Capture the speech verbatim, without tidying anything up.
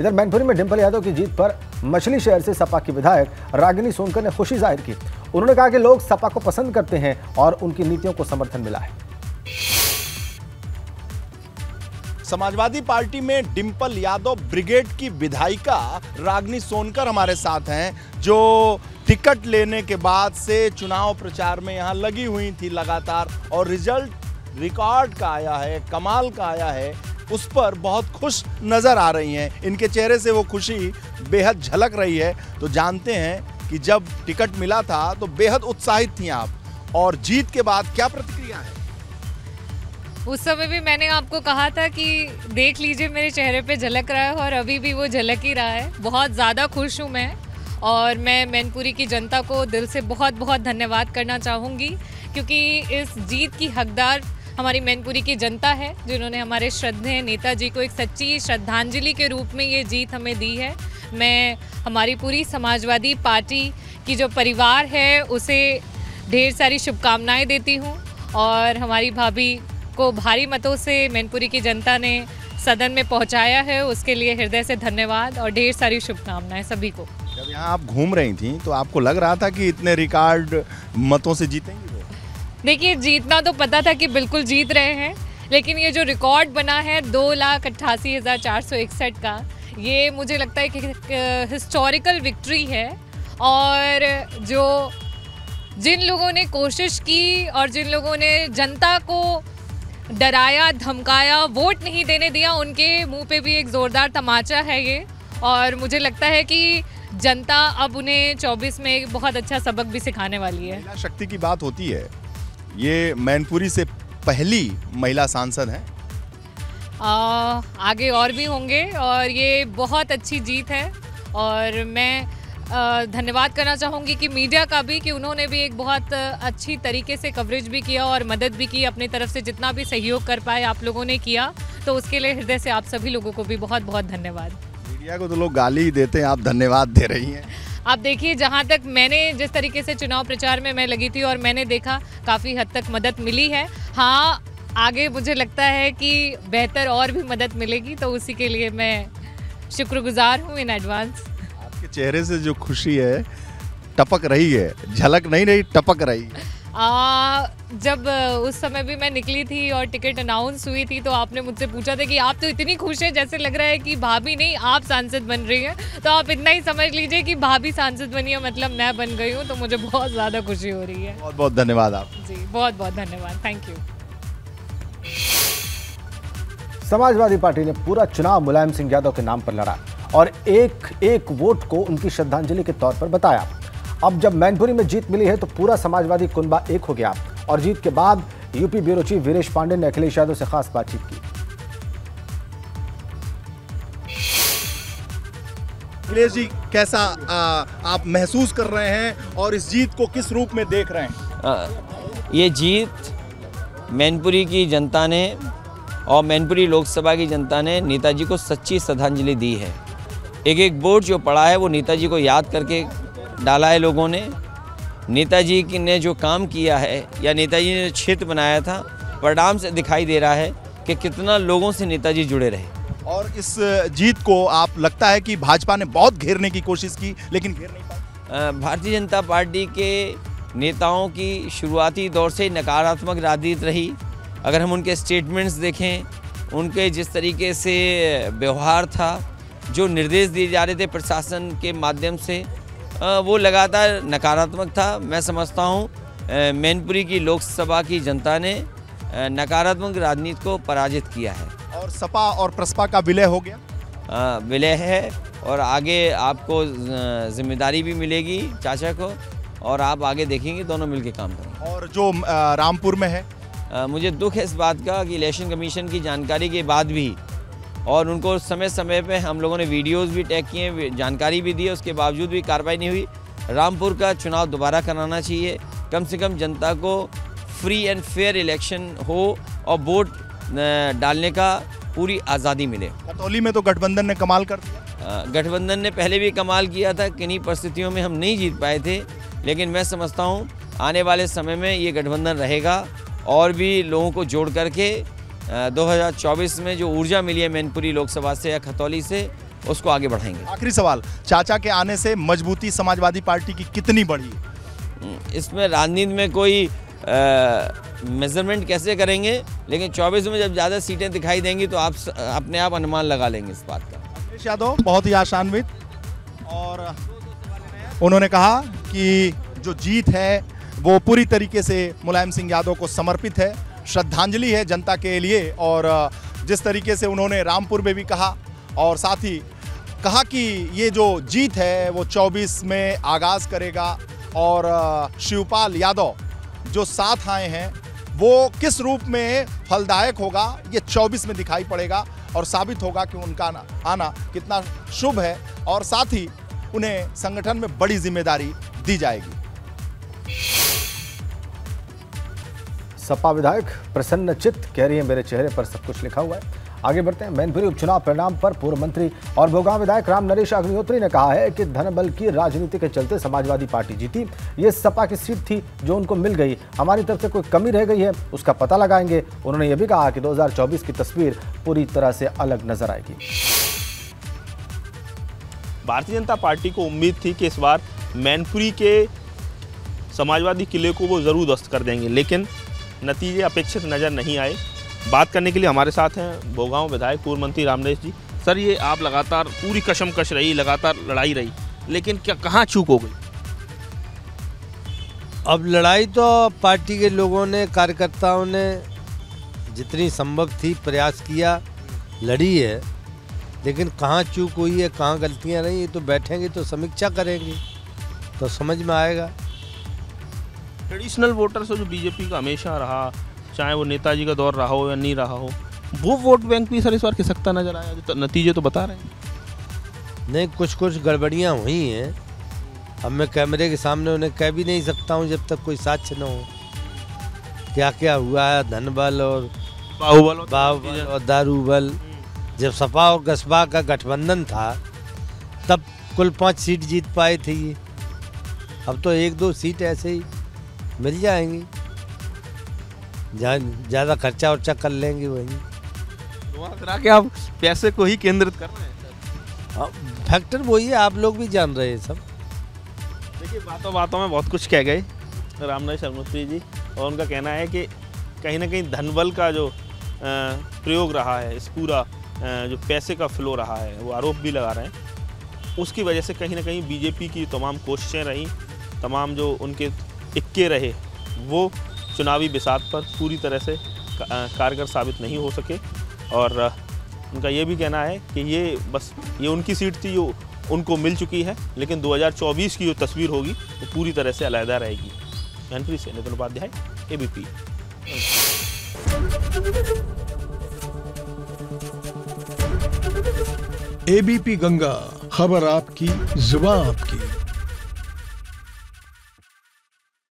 इधर मैनपुरी में डिंपल यादव की जीत पर मछली शहर से सपा की विधायक रागिनी सोनकर ने खुशी जाहिर की। उन्होंने कहा कि लोग सपा को पसंद करते हैं और उनकी नीतियों को समर्थन मिला है। समाजवादी पार्टी में डिंपल यादव ब्रिगेड की विधायिका रागिनी सोनकर हमारे साथ हैं, जो टिकट लेने के बाद से चुनाव प्रचार में यहाँ लगी हुई थी लगातार, और रिजल्ट रिकॉर्ड का आया है, कमाल का आया है, उस पर बहुत खुश नजर आ रही हैं। इनके चेहरे से वो खुशी बेहद झलक रही है। तो जानते हैं कि जब टिकट मिला था तो बेहद उत्साहित थी आप, और जीत के बाद क्या प्रतिक्रिया है? उस समय भी मैंने आपको कहा था कि देख लीजिए मेरे चेहरे पे झलक रहा है, और अभी भी वो झलक ही रहा है। बहुत ज़्यादा खुश हूँ मैं, और मैं मैनपुरी की जनता को दिल से बहुत बहुत धन्यवाद करना चाहूँगी, क्योंकि इस जीत की हकदार हमारी मैनपुरी की जनता है, जिन्होंने हमारे श्रद्धेय नेताजी को एक सच्ची श्रद्धांजलि के रूप में ये जीत हमें दी है। मैं हमारी पूरी समाजवादी पार्टी की जो परिवार है उसे ढेर सारी शुभकामनाएं देती हूँ, और हमारी भाभी को भारी मतों से मैनपुरी की जनता ने सदन में पहुँचाया है, उसके लिए हृदय से धन्यवाद और ढेर सारी शुभकामनाएँ सभी को। जब यहाँ आप घूम रही थी तो आपको लग रहा था कि इतने रिकॉर्ड मतों से जीतेंगे? देखिए, जीतना तो पता था कि बिल्कुल जीत रहे हैं, लेकिन ये जो रिकॉर्ड बना है दो लाख अट्ठासी हज़ार चार सौ इकसठ का, ये मुझे लगता है कि हिस्टोरिकल विक्ट्री है। और जो जिन लोगों ने कोशिश की और जिन लोगों ने जनता को डराया, धमकाया, वोट नहीं देने दिया, उनके मुंह पे भी एक ज़ोरदार तमाचा है ये, और मुझे लगता है कि जनता अब उन्हें चौबीस में बहुत अच्छा सबक भी सिखाने वाली है। महिला शक्ति की बात होती है, ये मैनपुरी से पहली महिला सांसद हैं, आगे और भी होंगे, और ये बहुत अच्छी जीत है। और मैं धन्यवाद करना चाहूँगी कि मीडिया का भी, कि उन्होंने भी एक बहुत अच्छी तरीके से कवरेज भी किया और मदद भी की, अपनी तरफ से जितना भी सहयोग कर पाए आप लोगों ने किया, तो उसके लिए हृदय से आप सभी लोगों को भी बहुत बहुत धन्यवाद। मीडिया को तो लोग गाली देते हैं, आप धन्यवाद दे रही हैं। आप देखिए, जहाँ तक मैंने जिस तरीके से चुनाव प्रचार में मैं लगी थी और मैंने देखा, काफ़ी हद तक मदद मिली है। हाँ, आगे मुझे लगता है कि बेहतर और भी मदद मिलेगी, तो उसी के लिए मैं शुक्रगुजार हूँ इन एडवांस। आपके चेहरे से जो खुशी है टपक रही है, झलक नहीं रही, टपक रही है। आ, जब उस समय भी मैं निकली थी और टिकट अनाउंस हुई थी, तो आपने मुझसे पूछा था कि आप तो इतनी खुश हैं, जैसे लग रहा है कि भाभी नहीं आप सांसद बन रही हैं। तो आप इतना ही समझ लीजिए कि भाभी सांसद बनी है, मतलब मैं बन गई हूँ, तो मुझे बहुत ज़्यादा खुशी हो रही है। बहुत बहुत धन्यवाद आप जी, बहुत बहुत धन्यवाद, थैंक यू। समाजवादी पार्टी ने पूरा चुनाव मुलायम सिंह यादव के नाम पर लड़ा और एक एक वोट को उनकी श्रद्धांजलि के तौर पर बताया। अब जब मैनपुरी में जीत मिली है तो पूरा समाजवादी कुनबा एक हो गया, और जीत के बाद UP bureau chief Viresh Pandey ने अखिलेश यादव से खास बातचीत की। अखिलेश जी, कैसा आ, आप महसूस कर रहे हैं और इस जीत को किस रूप में देख रहे हैं? आ, ये जीत मैनपुरी की जनता ने और मैनपुरी लोकसभा की जनता ने नेताजी को सच्ची श्रद्धांजलि दी है। एक एक वोट जो पड़ा है वो नेताजी को याद करके डाला है लोगों ने। नेताजी की ने जो काम किया है या नेताजी ने क्षेत्र बनाया था, परिणाम से दिखाई दे रहा है कि कितना लोगों से नेताजी जुड़े रहे। और इस जीत को आप लगता है कि भाजपा ने बहुत घेरने की कोशिश की लेकिन घेर नहीं पाई? भारतीय जनता पार्टी के नेताओं की शुरुआती दौर से नकारात्मक राजनीति रही। अगर हम उनके स्टेटमेंट्स देखें, उनके जिस तरीके से व्यवहार था, जो निर्देश दिए जा रहे थे प्रशासन के माध्यम से, वो लगातार नकारात्मक था। मैं समझता हूँ मैनपुरी की लोकसभा की जनता ने नकारात्मक राजनीति को पराजित किया है। और सपा और प्रसपा का विलय हो गया? विलय है, और आगे आपको जिम्मेदारी भी मिलेगी चाचा को, और आप आगे देखेंगे दोनों मिलके काम करेंगे। और जो रामपुर में है, आ, मुझे दुख है इस बात का कि इलेक्शन कमीशन की जानकारी के बाद भी, और उनको समय समय पे हम लोगों ने वीडियोस भी टैग किए, जानकारी भी दी है, उसके बावजूद भी कार्रवाई नहीं हुई। रामपुर का चुनाव दोबारा कराना चाहिए, कम से कम जनता को फ्री एंड फेयर इलेक्शन हो और वोट डालने का पूरी आज़ादी मिले। कतौली में तो गठबंधन ने कमाल कर दिया। गठबंधन ने पहले भी कमाल किया था, किन्हीं परिस्थितियों में हम नहीं जीत पाए थे, लेकिन मैं समझता हूँ आने वाले समय में ये गठबंधन रहेगा और भी लोगों को जोड़ करके दो हज़ार चौबीस में जो ऊर्जा मिली है मैनपुरी लोकसभा से या खतौली से, उसको आगे बढ़ाएंगे। आखिरी सवाल, चाचा के आने से मजबूती समाजवादी पार्टी की कितनी बढ़ी? इसमें राजनीति में कोई मेजरमेंट कैसे करेंगे, लेकिन चौबीस में जब ज़्यादा सीटें दिखाई देंगी तो आप अपने आप अनुमान लगा लेंगे इस बात का। अखिलेश यादव बहुत ही आशान्वित, और उन्होंने कहा कि जो जीत है वो पूरी तरीके से मुलायम सिंह यादव को समर्पित है, श्रद्धांजलि है जनता के लिए। और जिस तरीके से उन्होंने रामपुर में भी कहा और साथ ही कहा कि ये जो जीत है वो चौबीस में आगाज़ करेगा, और शिवपाल यादव जो साथ आए हैं वो किस रूप में फलदायक होगा ये चौबीस में दिखाई पड़ेगा और साबित होगा कि उनका आना कितना शुभ है, और साथ ही उन्हें संगठन में बड़ी जिम्मेदारी दी जाएगी। सपा विधायक प्रसन्न चित्त कह रही है मेरे चेहरे पर सब कुछ लिखा हुआ है। आगे बढ़ते हैं। मैनपुरी उपचुनाव परिणाम पर पूर्व मंत्री और भोगांव विधायक राम नरेश अग्निहोत्री ने कहा है कि धन बल की राजनीति के चलते समाजवादी पार्टी जीती, ये सपा की सीट थी जो उनको मिल गई, हमारी तरफ से कोई कमी रह गई है उसका पता लगाएंगे। उन्होंने ये भी कहा कि दो हज़ार चौबीस की तस्वीर पूरी तरह से अलग नजर आएगी। भारतीय जनता पार्टी को उम्मीद थी कि इस बार मैनपुरी के समाजवादी किले को वो जरूर ध्वस्त कर देंगे, लेकिन नतीजे अपेक्षित नजर नहीं आए। बात करने के लिए हमारे साथ हैं भोगांव विधायक पूर्व मंत्री राम नरेश जी। सर, ये आप लगातार पूरी कशमकश रही, लगातार लड़ाई रही, लेकिन क्या कहाँ चूक हो गई? अब लड़ाई तो पार्टी के लोगों ने, कार्यकर्ताओं ने जितनी संभव थी प्रयास किया, लड़ी है, लेकिन कहाँ चूक हुई है, कहाँ गलतियाँ रही, ये तो बैठेंगे तो समीक्षा करेंगे तो समझ में आएगा। ट्रेडिशनल वोटर्स जो बीजेपी का हमेशा रहा, चाहे वो नेताजी का दौर रहा हो या नहीं रहा हो, वो वोट बैंक भी सर इस बार खिसकता नजर आया, तो नतीजे तो बता रहे हैं। नहीं, कुछ कुछ गड़बड़ियाँ हुई हैं, अब मैं कैमरे के सामने उन्हें कह भी नहीं सकता हूँ जब तक कोई साक्ष्य न हो क्या क्या हुआ है। धनबल और बाहुबल और, बाहुबल और दारूबल, जब सपा और गसपा का गठबंधन था तब कुल पाँच सीट जीत पाए थे ये, अब तो एक दो सीट ऐसे ही मिल जाएंगी, ज़्यादा खर्चा वर्चा कर लेंगे। वही करा के आप पैसे को ही केंद्रित कर रहे हैं, फैक्टर वही है, आप लोग भी जान रहे हैं सब। देखिए, बातों बातों में बहुत कुछ कह गए रामनाथ शर्मास्त्री जी, और उनका कहना है कि कहीं ना कहीं धनबल का जो प्रयोग रहा है, इस पूरा जो पैसे का फ्लो रहा है, वो आरोप भी लगा रहे हैं, उसकी वजह से कहीं ना कहीं बीजेपी की तमाम कोशिशें रहीं, तमाम जो उनके इक्के रहे, वो चुनावी बिसात पर पूरी तरह से कारगर साबित नहीं हो सके। और उनका ये भी कहना है कि ये बस ये उनकी सीट थी जो उनको मिल चुकी है, लेकिन दो हज़ार चौबीस की जो तस्वीर होगी वो तो पूरी तरह से अलहदा रहेगी। मैनपुरी से Nandu Upadhyay, A B P. A B P Ganga, खबर आपकी, जुबान आपकी।